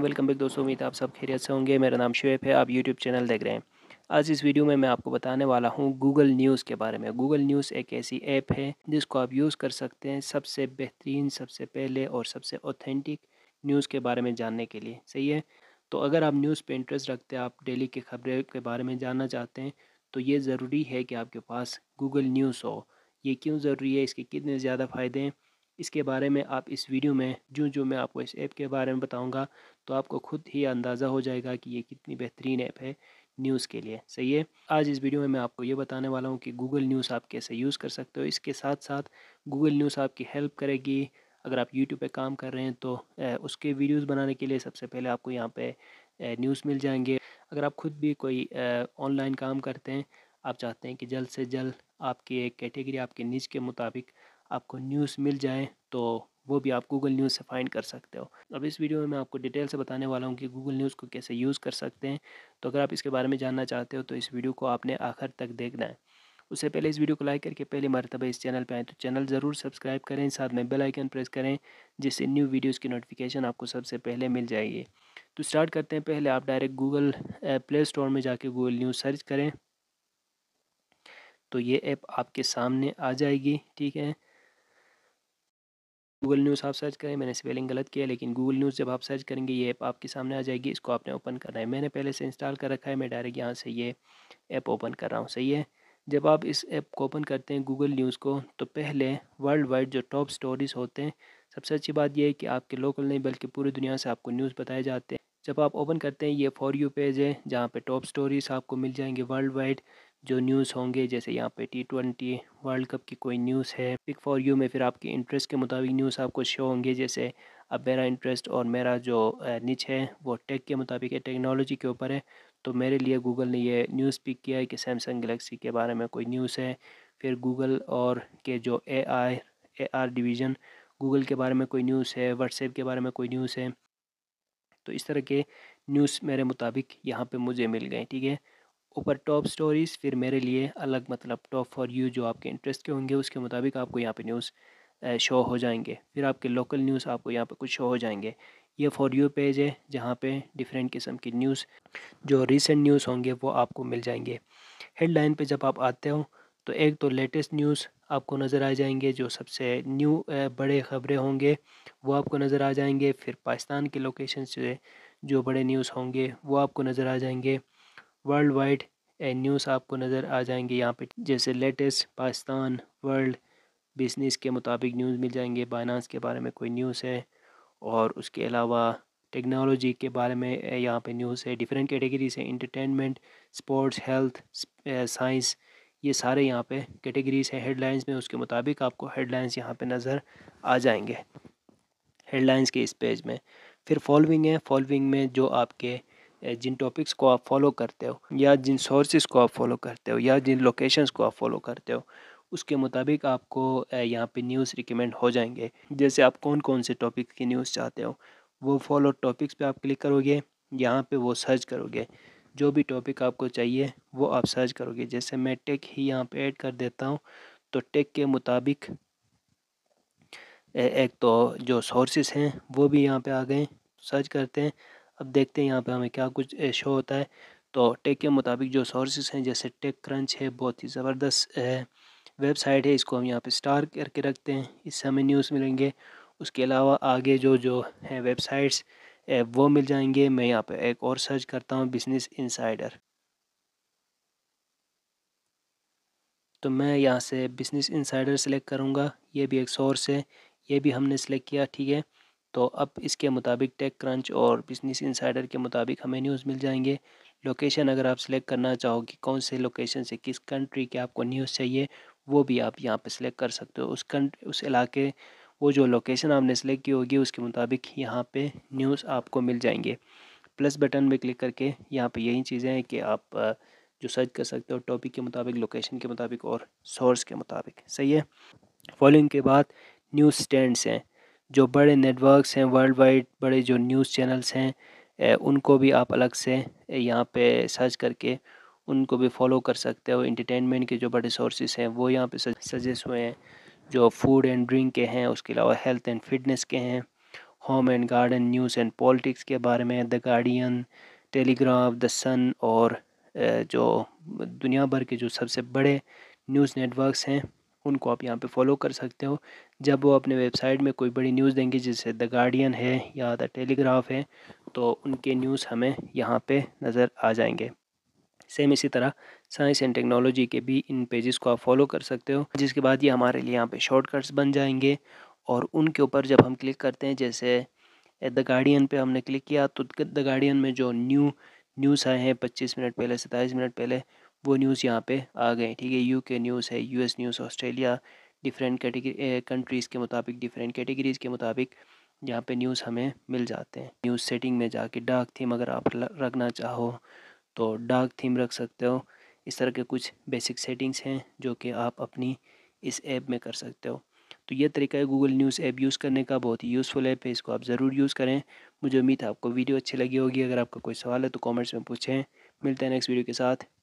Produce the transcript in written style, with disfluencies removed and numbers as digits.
Welcome back दोस्तों, उम्मीद आप सब खैरियत से होंगे। मेरा नाम शुएब है, आप यूट्यूब चैनल देख रहे हैं। आज इस वीडियो में मैं आपको बताने वाला हूं गूगल न्यूज़ के बारे में। गूगल न्यूज़ एक ऐसी ऐप है जिसको आप यूज़ कर सकते हैं सबसे बेहतरीन, सबसे पहले और सबसे ऑथेंटिक न्यूज़ के बारे में जानने के लिए। सही है, तो अगर आप न्यूज़ पर इंटरेस्ट रखते हैं, आप डेली की खबरें के बारे में जानना चाहते हैं, तो ये ज़रूरी है कि आपके पास गूगल न्यूज़ हो। ये क्यों ज़रूरी है, इसके कितने ज़्यादा फ़ायदे हैं, इसके बारे में आप इस वीडियो में जो मैं आपको इस ऐप के बारे में बताऊंगा तो आपको खुद ही अंदाज़ा हो जाएगा कि ये कितनी बेहतरीन ऐप है न्यूज़ के लिए। सही है, आज इस वीडियो में मैं आपको ये बताने वाला हूँ कि गूगल न्यूज़ आप कैसे यूज़ कर सकते हो। इसके साथ साथ गूगल न्यूज़ आपकी हेल्प करेगी। अगर आप यूट्यूब पे काम कर रहे हैं तो उसके वीडियोज़ बनाने के लिए सबसे पहले आपको यहाँ पर न्यूज़ मिल जाएंगे। अगर आप खुद भी कोई ऑनलाइन काम करते हैं, आप चाहते हैं कि जल्द से जल्द आपकी एक कैटेगरी, आपके नीच के मुताबिक आपको न्यूज़ मिल जाए, तो वो भी आप गूगल न्यूज़ से फाइंड कर सकते हो। अब इस वीडियो में मैं आपको डिटेल से बताने वाला हूँ कि गूगल न्यूज़ को कैसे यूज़ कर सकते हैं। तो अगर आप इसके बारे में जानना चाहते हो तो इस वीडियो को आपने आखिर तक देखना है। उससे पहले इस वीडियो को लाइक करके पहली मरतबा इस चैनल पर आए तो चैनल ज़रूर सब्सक्राइब करें, साथ में बेल आइकन प्रेस करें जिससे न्यू वीडियोज़ की नोटिफिकेशन आपको सबसे पहले मिल जाएगी। तो स्टार्ट करते हैं। पहले आप डायरेक्ट गूगल प्ले स्टोर में जाके गूगल न्यूज़ सर्च करें तो ये ऐप आपके सामने आ जाएगी। ठीक है, गूगल न्यूज़ आप सर्च करें, मैंने स्पेलिंग गलत किया लेकिन गूगल न्यूज़ जब आप सर्च करेंगे ये ऐप आपके सामने आ जाएगी। इसको आपने ओपन करना है, मैंने पहले से इंस्टॉल कर रखा है, मैं डायरेक्ट यहाँ से ये ऐप ओपन कर रहा हूँ। सही है, जब आप इस ऐप को ओपन करते हैं गूगल न्यूज़ को, तो पहले वर्ल्ड वाइड जो टॉप स्टोरीज़ होते हैं, सबसे अच्छी बात यह है कि आपके लोकल नहीं बल्कि पूरी दुनिया से आपको न्यूज़ बताए जाते हैं। जब आप ओपन करते हैं ये फॉर यू पेज है जहाँ पे टॉप स्टोरीज़ आपको मिल जाएंगे, वर्ल्ड वाइड जो न्यूज़ होंगे। जैसे यहाँ पे T20 वर्ल्ड कप की कोई न्यूज़ है। पिक फॉर यू में फिर आपके इंटरेस्ट के मुताबिक न्यूज़ आपको शो होंगे। जैसे अब मेरा इंटरेस्ट और मेरा जो निच है वो टेक के मुताबिक है, टेक्नोलॉजी के ऊपर है, तो मेरे लिए गूगल ने ये न्यूज़ पिक किया है कि सैमसंग गलेक्सी के बारे में कोई न्यूज़ है। फिर गूगल और के जो AR डिवीज़न, गूगल के बारे में कोई न्यूज़ है, व्हाट्सएप के बारे में कोई न्यूज़ है। तो इस तरह के न्यूज़ मेरे मुताबिक यहाँ पे मुझे मिल गए। ठीक है, ऊपर टॉप स्टोरीज़, फिर मेरे लिए अलग, मतलब टॉप फॉर यू जो आपके इंटरेस्ट के होंगे उसके मुताबिक आपको यहाँ पे न्यूज़ शो हो जाएंगे। फिर आपके लोकल न्यूज़ आपको यहाँ पे कुछ शो हो जाएंगे। ये फॉर यू पेज है जहाँ पे डिफरेंट किस्म की न्यूज़, जो रिसेंट न्यूज़ होंगे वो आपको मिल जाएंगे। हेडलाइन पे जब आप आते हो तो एक तो लेटेस्ट न्यूज़ आपको नज़र आ जाएंगे, जो सबसे न्यू बड़े ख़बरें होंगे वो आपको नज़र आ जाएंगे। फिर पाकिस्तान के लोकेशन से जो बड़े न्यूज़ होंगे वो आपको नज़र आ जाएंगे। वर्ल्ड वाइड न्यूज़ आपको नज़र आ जाएंगे यहाँ पे, जैसे लेटेस्ट पाकिस्तान, वर्ल्ड, बिजनेस के मुताबिक न्यूज़ मिल जाएंगे। बाइनांस के बारे में कोई न्यूज़ है, और उसके अलावा टेक्नोलॉजी के बारे में यहाँ पे न्यूज़ है। डिफरेंट कैटेगरी से इंटरटेनमेंट, स्पोर्ट्स, हेल्थ, साइंस, ये सारे यहाँ पे कैटेगरीज हैं हेडलाइंस में। उसके मुताबिक आपको हेडलाइंस यहाँ पे नज़र आ जाएंगे हेडलाइंस के इस पेज में। फिर फॉलोइंग है, फॉलोइंग में जो आपके जिन टॉपिक्स को आप फॉलो करते हो, या जिन सोर्सेज को आप फॉलो करते हो, या जिन लोकेशंस को आप फॉलो करते हो, उसके मुताबिक आपको यहाँ पे न्यूज़ रिकमेंड हो जाएंगे। जैसे आप कौन कौन से टॉपिक्स की न्यूज़ चाहते हो, वो फॉलो टॉपिक्स पे आप क्लिक करोगे, यहाँ पे वो सर्च करोगे, जो भी टॉपिक आपको चाहिए वो आप सर्च करोगे। जैसे मैं टेक ही यहाँ पे ऐड कर देता हूँ, तो टेक के मुताबिक एक तो जो सोर्सेस हैं वो भी यहाँ पे आ गए। सर्च करते हैं, अब देखते हैं यहाँ पे हमें क्या कुछ शो होता है। तो टेक के मुताबिक जो सोर्सेस हैं, जैसे टेकक्रंच है, बहुत ही ज़बरदस्त वेबसाइट है, इसको हम यहाँ पे स्टार करके रखते हैं, इससे हमें न्यूज़ मिलेंगे। उसके अलावा आगे जो है वेबसाइट्स वो मिल जाएंगे। मैं यहाँ पे एक और सर्च करता हूँ, बिजनेस इनसाइडर, तो मैं यहाँ से बिजनेस इनसाइडर सेलेक्ट करूँगा। ये भी एक सोर्स है, ये भी हमने सेलेक्ट किया। ठीक है, तो अब इसके मुताबिक टेकक्रंच और बिजनेस इनसाइडर के मुताबिक हमें न्यूज़ मिल जाएंगे। लोकेशन अगर आप सेलेक्ट करना चाहो कि कौन से लोकेशन से किस कंट्री के आपको न्यूज़ चाहिए, वो भी आप यहाँ पे सेलेक्ट कर सकते हो। उस इलाके, वो जो लोकेशन आपने सेलेक्ट की होगी उसके मुताबिक यहाँ पे न्यूज़ आपको मिल जाएंगे। प्लस बटन में क्लिक करके यहाँ पर यही चीज़ें हैं कि आप जो सर्च कर सकते हो टॉपिक के मुताबिक, लोकेशन के मुताबिक और सोर्स के मुताबिक। सही है, फॉलोइंग के बाद न्यूज़ स्टैंड्स हैं, जो बड़े नेटवर्क्स हैं वर्ल्ड वाइड, बड़े जो न्यूज़ चैनल्स हैं उनको भी आप अलग से यहाँ पे सर्च करके उनको भी फॉलो कर सकते हो। इंटरटेनमेंट के जो बड़े सोर्सेज हैं वो यहाँ पे सजेस्ट हुए हैं, जो फूड एंड ड्रिंक के हैं, उसके अलावा हेल्थ एंड फिटनेस के हैं, home and garden, news and politics के बारे में the Guardian, Telegraph, the Sun और जो दुनिया भर के जो सबसे बड़े न्यूज़ नेटवर्क्स हैं उनको आप यहाँ पे फॉलो कर सकते हो। जब वो अपने वेबसाइट में कोई बड़ी न्यूज़ देंगे जैसे द गार्डियन है या द टेलीग्राफ है तो उनके न्यूज़ हमें यहाँ पे नज़र आ जाएंगे। सेम इसी तरह साइंस एंड टेक्नोलॉजी के भी इन पेजेस को आप फॉलो कर सकते हो, जिसके बाद ये हमारे लिए यहाँ पे शॉर्टकट्स बन जाएंगे और उनके ऊपर जब हम क्लिक करते हैं, जैसे द गार्डियन पे हमने क्लिक किया तो द गार्डियन में जो न्यूज़ आए हैं 25 मिनट पहले, 27 मिनट पहले, वो न्यूज़ यहाँ पे आ गए। ठीक है, यूके न्यूज़ है, US news, Australia, different category countries के मुताबिक, डिफरेंट कैटेगरीज़ के मुताबिक यहाँ पे न्यूज़ हमें मिल जाते हैं। न्यूज़ सेटिंग में जाके डार्क थीम अगर आप रखना चाहो तो डार्क थीम रख सकते हो। इस तरह के कुछ बेसिक सेटिंग्स हैं जो कि आप अपनी इस ऐप में कर सकते हो। तो ये तरीका है गूगल न्यूज़ ऐप यूज़ करने का, बहुत ही यूज़फुल ऐप है, इसको आप ज़रूर यूज़ करें। मुझे उम्मीद है आपको वीडियो अच्छी लगी होगी। अगर आपका कोई सवाल है तो कॉमेंट्स में पूछें। मिलते हैं नेक्स्ट वीडियो के साथ।